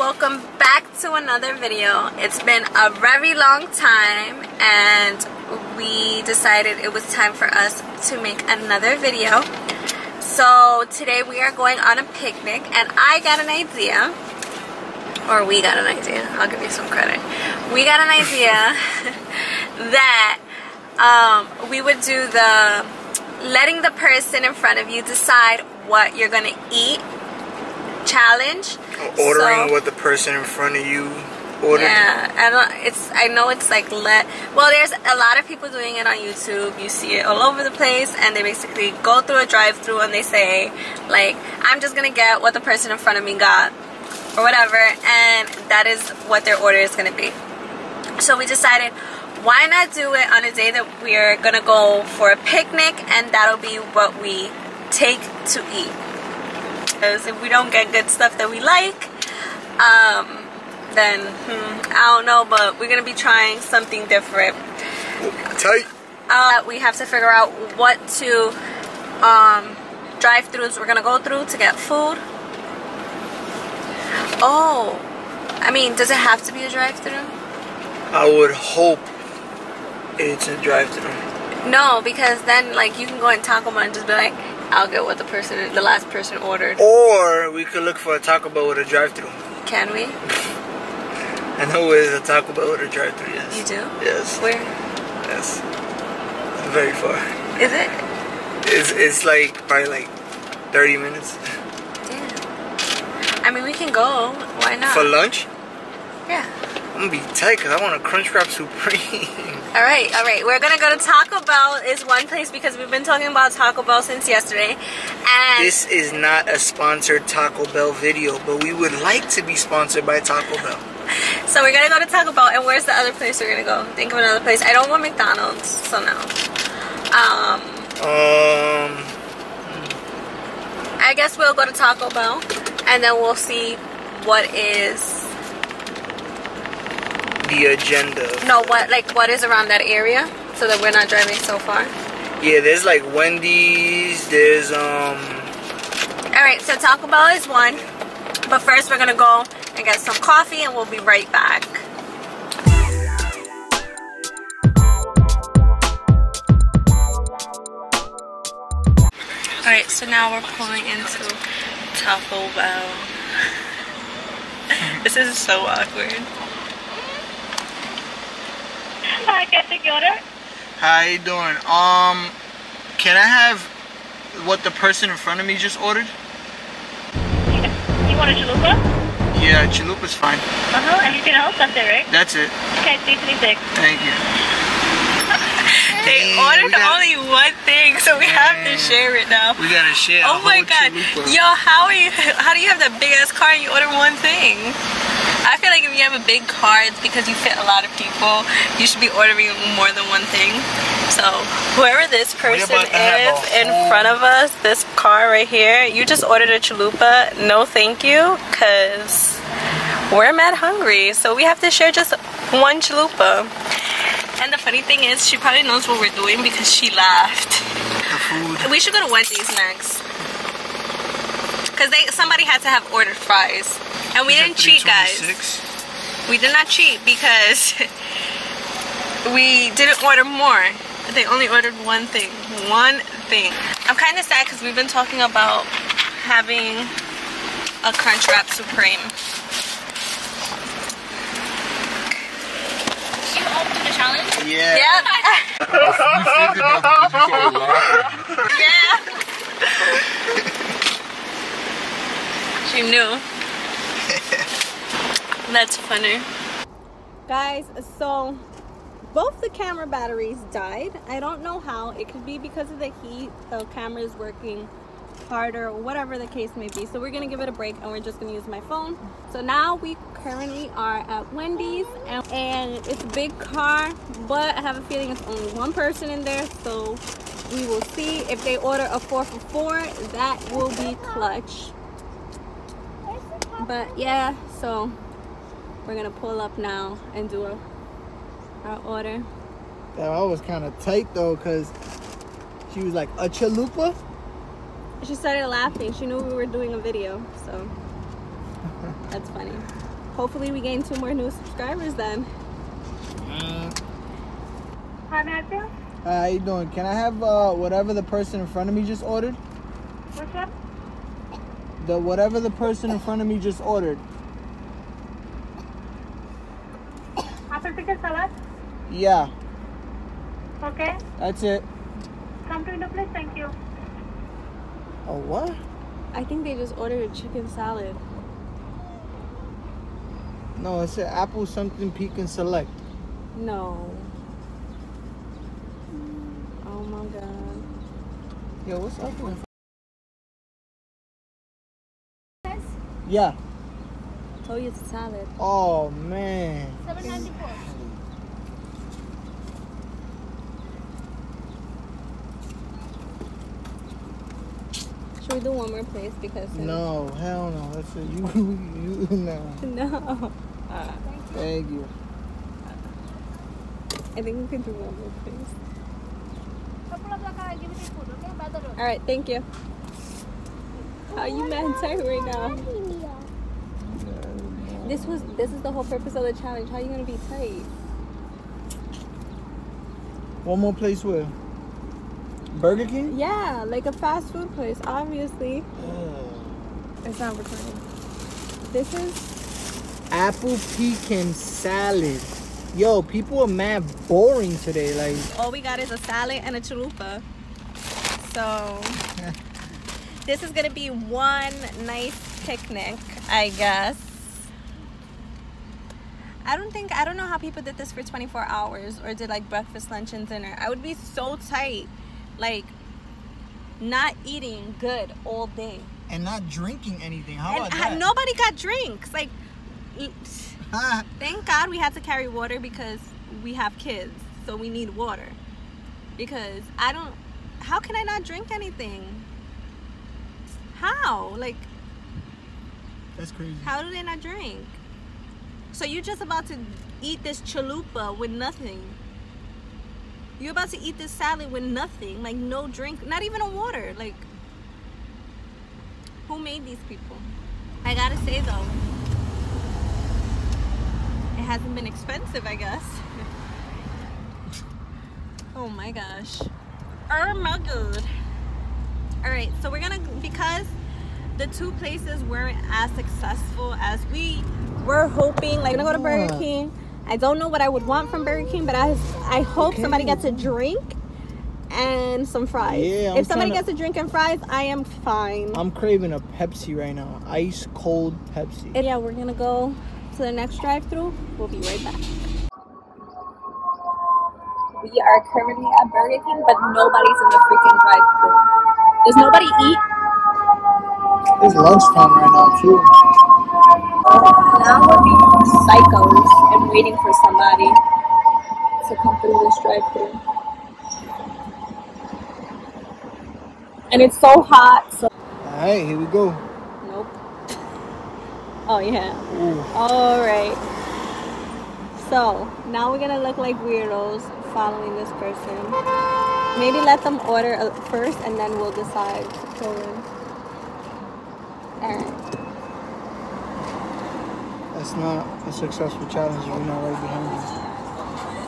Welcome back to another video. It's been a very long time and we decided it was time for us to make another video. So today we are going on a picnic and I got an idea, or we got an idea, I'll give you some credit. We got an idea that we would do the letting the person in front of you decide what you're gonna eat challenge. Ordering so, what the person in front of you ordered. Yeah, and I know it's like there's a lot of people doing it on YouTube. You see it all over the place, and they basically go through a drive-through and they say like, I'm just gonna get what the person in front of me got or whatever, and that is what their order is gonna be. So we decided, why not do it on a day that we're gonna go for a picnic and that'll be what we take to eat. Because if we don't get good stuff that we like, then I don't know, but we're gonna be trying something different. Tight. We have to figure out what to drive-thrus we're gonna go through to get food. Oh, I mean, does it have to be a drive-thru? I would hope it's a drive-thru. No, because then like you can go in Taco Bell and just be like, I'll get what the last person ordered. Or we could look for a Taco Bell with a drive-thru. Can we? I know there's a Taco Bell with a drive-thru. Yes. You do? Yes. Where? Yes. Very far. Is it? It's like probably like 30 minutes. Yeah. I mean, we can go. Why not? For lunch? Yeah. I'm gonna be tight because I want a Crunchwrap Supreme. All right. We're gonna go to Taco Bell is one place because we've been talking about Taco Bell since yesterday. And this is not a sponsored Taco Bell video, but we would like to be sponsored by Taco Bell. So we're gonna go to Taco Bell, and where's the other place we're gonna go? Think of another place. I don't want McDonald's, so no. I guess we'll go to Taco Bell, and then we'll see what is the agenda. No, what is around that area so that we're not driving so far. Yeah, there's like Wendy's, there's all right, so Taco Bell is one, but first we're gonna go and get some coffee and we'll be right back. All right, so now we're pulling into Taco Bell. This is so awkward. Hi, can I take your order? How you doing? Can I have what the person in front of me just ordered? You want a chalupa? Yeah, chalupa's fine. Uh-huh, anything else? That's it, right? That's it. Okay, 336. Thank you. They ordered only one thing, so we have to share it now. We gotta share. Oh my god. Chalupa. Yo, how do you have that big ass car and you order one thing? I feel like if you have a big car, it's because you fit a lot of people. You should be ordering more than one thing. So whoever this person is in front of us, this car right here, you just ordered a chalupa. No thank you, because we're mad hungry. So we have to share just one chalupa. And the funny thing is, she probably knows what we're doing because she laughed. The food. We should go to Wendy's next. Because somebody had to have ordered fries. And we didn't cheat, guys. We did not cheat because we didn't order more. They only ordered one thing. One thing. I'm kind of sad because we've been talking about having a Crunchwrap Supreme. You opened the challenge? Yeah. Yeah. Yeah. She knew. That's funny. Guys, so both the camera batteries died. I don't know how. It could be because of the heat. The camera is working harder or whatever the case may be. So we're going to give it a break and we're just going to use my phone. So now we currently are at Wendy's and it's a big car, but I have a feeling it's only one person in there. So we will see. If they order a 4 for $4, that will be clutch. But yeah, so we're gonna pull up now and do our order. Yeah, I was kind of tight though, cause she was like, a chalupa? She started laughing. She knew we were doing a video, so. That's funny. Hopefully we gain 2 more new subscribers then. Hi Matthew. How you doing? Can I have whatever the person in front of me just ordered? What's up? The whatever the person in front of me just ordered. Salad? Yeah. Okay. That's it. Come to the place, thank you. Oh, what? I think they just ordered a chicken salad. No, it's an apple something pecan select. No. Oh my god. Yo, what's up with this? Yeah. I told you it's a salad. Oh man. 794. Should we do one more place because no, hell no. That's a you no. No. Thank you. I think we can do one more place. All right, thank you. How you mad tight right now? This is the whole purpose of the challenge. How are you gonna be tight? One more place where? Burger King? Yeah, like a fast food place, obviously. It's not recording. This is apple pecan salad. Yo, people are mad boring today. Like all we got is a salad and a chalupa. So this is gonna be one nice picnic, I guess. I don't know how people did this for 24 hours or did like breakfast, lunch, and dinner. I would be so tight, like not eating good all day and not drinking anything. How about that? Nobody got drinks. Like, thank God we had to carry water because we have kids, so we need water. Because how can I not drink anything? How? Like, that's crazy. How do they not drink? So you're just about to eat this chalupa with nothing. You're about to eat this salad with nothing, like no drink, not even a water. Like, who made these people? I gotta say though, it hasn't been expensive, I guess. Oh my gosh. Oh my god. All right, so we're gonna, because the 2 places weren't as successful as we were hoping, like, I'm gonna go to Burger King. I don't know what I would want from Burger King, but I hope somebody gets a drink and some fries. Yeah, if somebody gets a drink and fries, I am fine. I'm craving a Pepsi right now. Ice cold Pepsi. And yeah, we're gonna go to the next drive-thru. We'll be right back. We are currently at Burger King, but nobody's in the freaking drive-thru. Does nobody eat? It's lunchtime right now too. Now we're being psychos and waiting for somebody to come through this drive-thru. And it's so hot. So. Alright, here we go. Nope. Oh yeah. Alright. So, now we're gonna look like weirdos following this person. Maybe let them order first and then we'll decide to go in. Alright. That's not a successful challenge if you're not right behind him.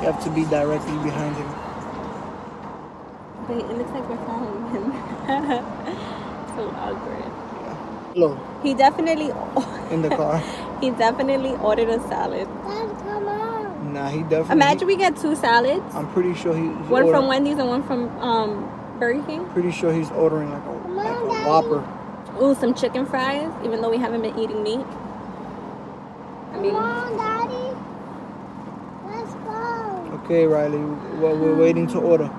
You have to be directly behind him. Wait, it looks like we're following him. So awkward. Yeah. Hello. He definitely... in the car. He definitely ordered a salad. Dad, come on. Nah, he definitely... Imagine we get 2 salads. I'm pretty sure he one ordered, from Wendy's and one from Burger King. Pretty sure he's ordering like a Whopper. Ooh, some chicken fries, even though we haven't been eating meat. Come on, Daddy. Let's go. Okay, Riley. We're waiting to order.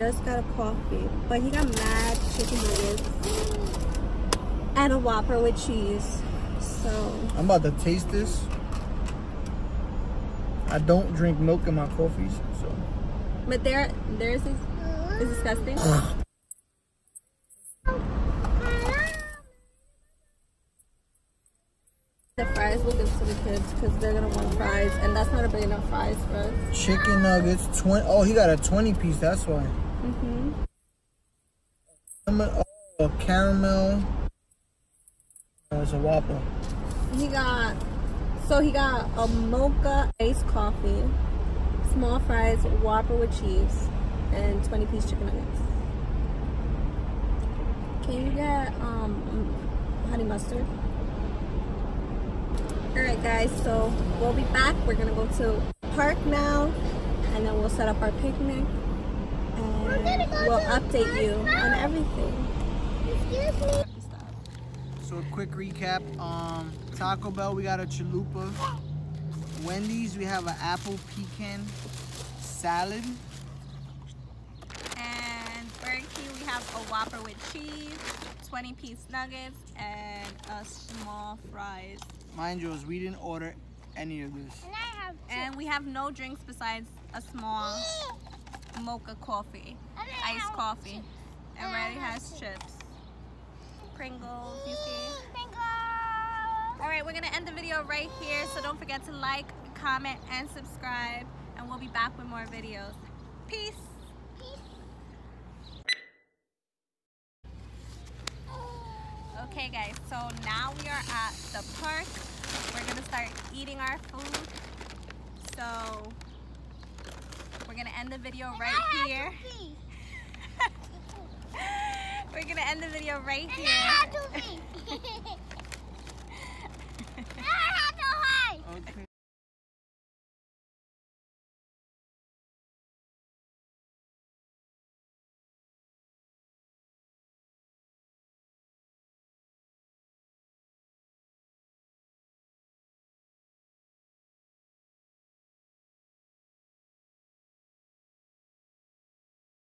Just got a coffee, but he got mad chicken nuggets and a Whopper with cheese. So I'm about to taste this. I don't drink milk in my coffees, so. But theirs is disgusting. The fries will give to the kids because they're gonna want fries, and that's not a big enough fries for us. Chicken nuggets, 20. Oh, he got a 20-piece. That's why. Mhm. Caramel. That's a Whopper. He got a mocha iced coffee, small fries, Whopper with cheese, and 20-piece chicken nuggets. Can you get honey mustard? Alright guys, so we'll be back. We're gonna go to the park now, and then we'll set up our picnic, and we'll update you on everything. Excuse me. So a quick recap, Taco Bell, we got a chalupa. Wendy's, we have an apple pecan salad. And Burger King, we have a Whopper with cheese, 20-piece nuggets, and a small fries. Mind you, we didn't order any of this. And we have no drinks besides a small mocha coffee, iced coffee. And Riley has chips. Pringles, you see? Pringles! Alright, we're gonna end the video right here, so don't forget to like, comment, and subscribe, and we'll be back with more videos. Peace! Peace! Okay guys, so now we are at the park. We're gonna start eating our food. So, we're gonna end the video right here. We're gonna end the video right here. I had to hide. Okay.